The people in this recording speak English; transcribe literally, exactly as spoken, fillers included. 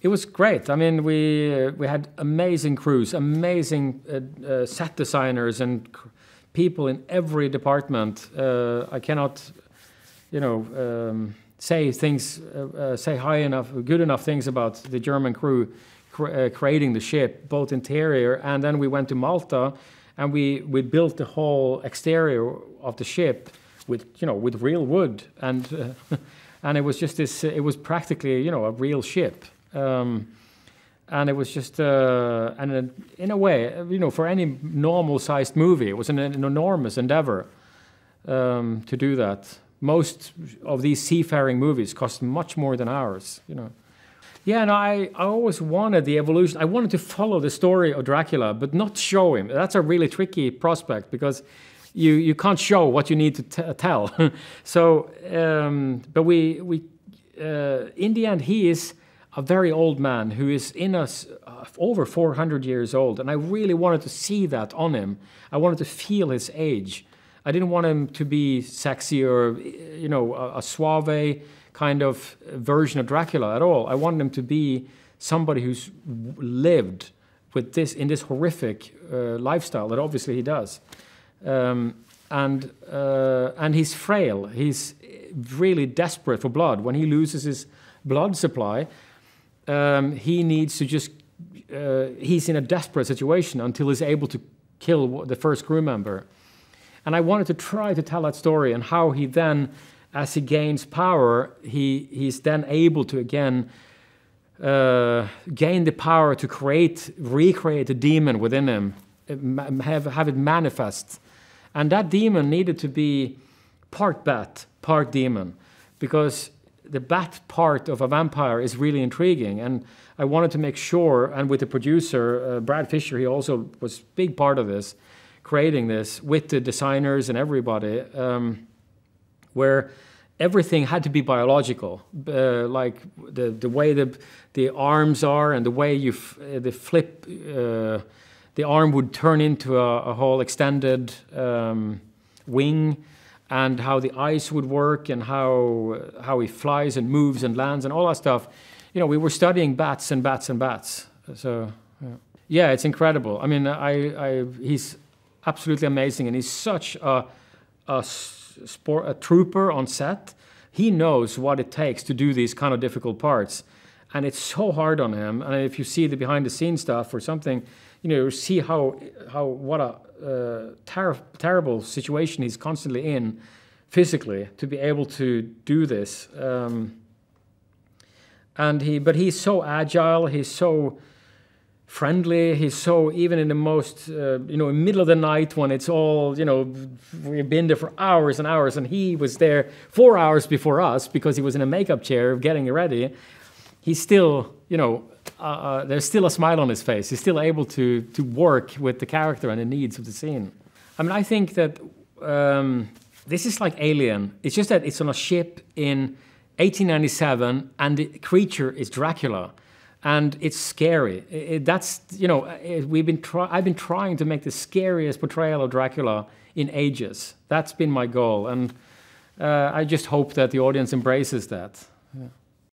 It was great. I mean, we uh, we had amazing crews, amazing uh, uh, set designers, and cr people in every department. Uh, I cannot, you know, um, say things, uh, uh, say high enough, good enough things about the German crew cr uh, creating the ship, both interior, and then we went to Malta, and we we built the whole exterior of the ship with you know with real wood, and uh, and it was just this. It was practically you know a real ship. Um, and it was just, uh, and uh, in a way, you know, for any normal-sized movie, it was an, an enormous endeavor um, to do that. Most of these seafaring movies cost much more than ours, you know. Yeah, and I, I always wanted the evolution. I wanted to follow the story of Dracula, but not show him. That's a really tricky prospect because you you can't show what you need to t tell. So, um, but we we uh, in the end, he is a very old man who is in us uh, over four hundred years old, and I really wanted to see that on him. I wanted to feel his age. I didn't want him to be sexy or, you know, a, a suave kind of version of Dracula at all. I wanted him to be somebody who's lived with this in this horrific uh, lifestyle that obviously he does. Um, and uh, and he's frail. He's really desperate for blood. When he loses his blood supply, Um, he needs to just, uh, he's in a desperate situation until he's able to kill the first crew member. And I wanted to try to tell that story and how he then, as he gains power, he, he's then able to again uh, gain the power to create, recreate a demon within him, have, have it manifest. And that demon needed to be part bat, part demon, because the bat part of a vampire is really intriguing, and I wanted to make sure, and with the producer, uh, Brad Fischer, he also was a big part of this, creating this, with the designers and everybody, um, where everything had to be biological, uh, like the, the way the, the arms are and the way you f the flip, uh, the arm would turn into a, a whole extended um, wing, and how the ice would work, and how how he flies and moves and lands and all that stuff. You know, we were studying bats and bats and bats. So, yeah, yeah it's incredible. I mean, I, I he's absolutely amazing, and he's such a a, sport, a trooper on set. He knows what it takes to do these kind of difficult parts, and it's so hard on him. And if you see the behind-the-scenes stuff or something, you know, you see how how what a Uh, ter terrible situation he's constantly in physically to be able to do this, um, and he but he's so agile, he's so friendly, he's so, even in the most uh, you know in the middle of the night when it's all, you know we've been there for hours and hours, and he was there four hours before us because he was in a makeup chair getting ready. He's still, you know Uh, there's still a smile on his face. He's still able to to work with the character and the needs of the scene. I mean, I think that um, this is like Alien. It's just that it's on a ship in eighteen ninety-seven, and the creature is Dracula, and it's scary. It, it, that's you know it, we've been try I've been trying to make the scariest portrayal of Dracula in ages. That's been my goal, and uh, I just hope that the audience embraces that. Yeah.